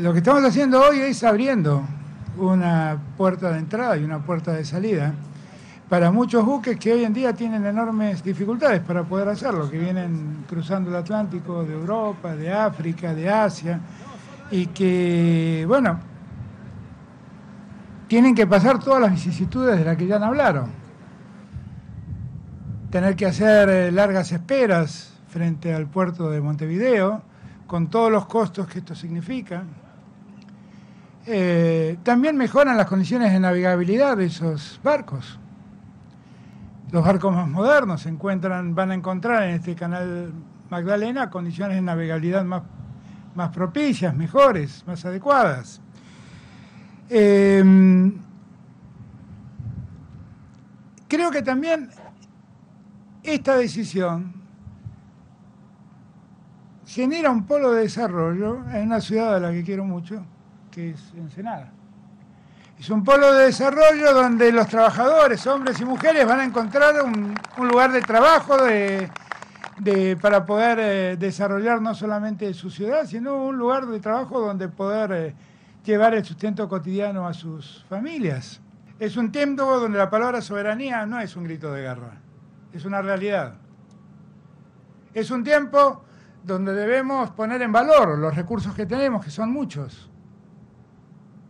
Lo que estamos haciendo hoy es abriendo una puerta de entrada y una puerta de salida para muchos buques que hoy en día tienen enormes dificultades para poder hacerlo, que vienen cruzando el Atlántico de Europa, de África, de Asia, y que, bueno, tienen que pasar todas las vicisitudes de las que ya no hablaron. Tener que hacer largas esperas frente al puerto de Montevideo, con todos los costos que esto significa. También mejoran las condiciones de navegabilidad de esos barcos. Los barcos más modernos van a encontrar en este canal Magdalena condiciones de navegabilidad más propicias, mejores, más adecuadas. Creo que también esta decisión genera un polo de desarrollo en una ciudad a la que quiero mucho, que es Ensenada. Es un polo de desarrollo donde los trabajadores, hombres y mujeres, van a encontrar un lugar de trabajo para poder desarrollar no solamente su ciudad, sino un lugar de trabajo donde poder llevar el sustento cotidiano a sus familias. Es un tiempo donde la palabra soberanía no es un grito de guerra, es una realidad. Es un tiempo donde debemos poner en valor los recursos que tenemos, que son muchos.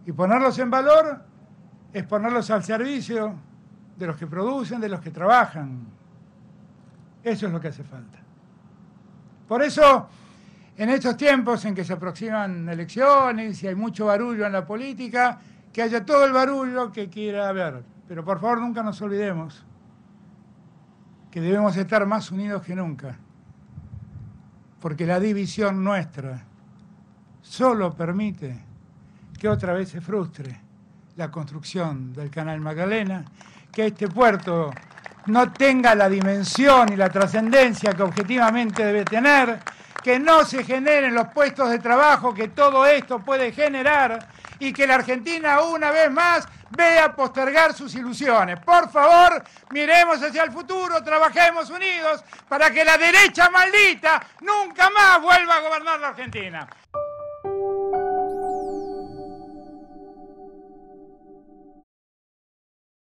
Y ponerlos en valor es ponerlos al servicio de los que producen, de los que trabajan. Eso es lo que hace falta. Por eso, en estos tiempos en que se aproximan elecciones y hay mucho barullo en la política, que haya todo el barullo que quiera haber. Pero por favor, nunca nos olvidemos que debemos estar más unidos que nunca. Porque la división nuestra solo permite que otra vez se frustre la construcción del Canal Magdalena, que este puerto no tenga la dimensión y la trascendencia que objetivamente debe tener, que no se generen los puestos de trabajo que todo esto puede generar y que la Argentina una vez más vea postergar sus ilusiones. Por favor, miremos hacia el futuro, trabajemos unidos para que la derecha maldita nunca más vuelva a gobernar la Argentina.